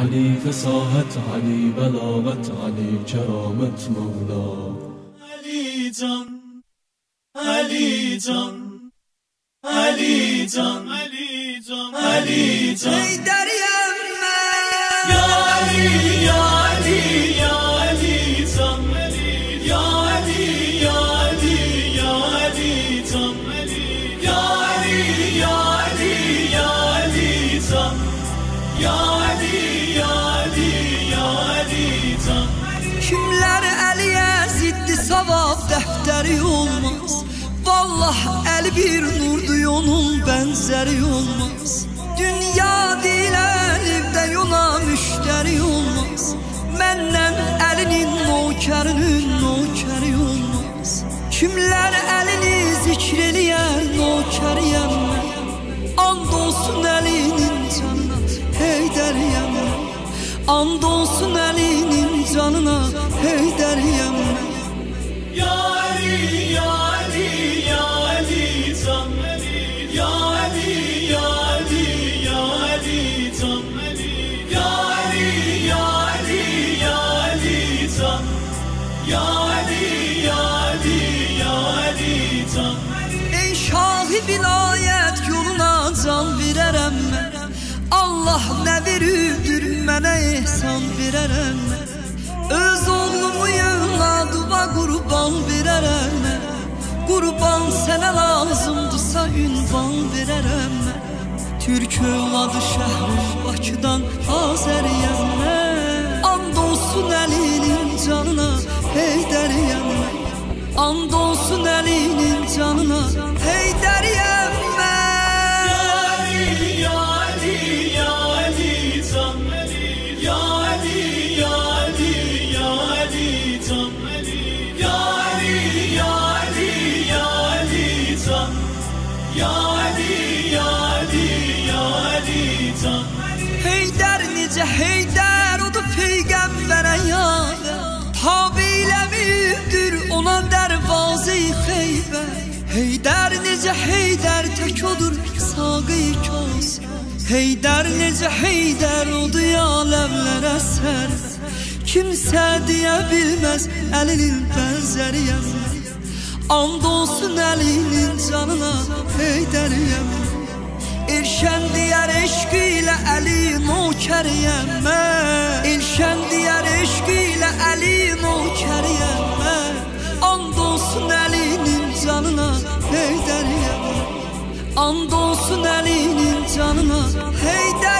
علي فصاحت علي بلاغت علي كرامة مولا علي جان علي جان علي جان علي جان علي جان يا علي يا علي يا علي جان يا علي يا علي يا علي جان يا علي يا علي يا علي جان يا علي يا علي يا علي جان kimler Ali'ye ziddi sevap defteri olmaz Vallah el bir nurdu onun benzeri olmaz Dünya değil elinde yola müşteri olmaz Menden elinin nökərinin nökəri olmaz Kimlər elini zikr eləyər nökəriyəm And olsun elinin canına heydəriyəm And olsun elinin canına heydəriyəm Ya Əli, ya Əli, ya Əli can Ya Əli, ya Əli, ya Əli can Ya Əli, ya Əli, ya Əli can Ya Əli, ya Əli, ya Əli can Ey şahi vilayət yoluna can verərəm mən Allah nə verüdür mənə ehsan verərəm mən Öz oğlumu evladuma qurban verərəm mən Qurban sənə lazımdırsa ünvan verərəm mən Türk övladı şəhrim Bakıdan Azəriyəm mən And olsun Əlinin canına heydəriyəm mən And olsun Əlinin canına heydəriyəm mən Heydər necə Heydər odur Peyğəmbərə yavə Tabi ilə mühürdür ona dərvazı-i xeybə Heydər necə Heydər tək odur saqı-i kos Heydər necə Heydər odur ya ləvlərə sər Kimsə deyə bilməz əlinin bənzəriyəm And olsun əlinin canına heydəriyəm İlşən diyər eşqi ilə əli nökəriyəm mən İlşən diyər eşqi ilə əli nökəriyəm mən And olsun əlinin canına heydəriyəm And olsun əlinin canına heydəriyəm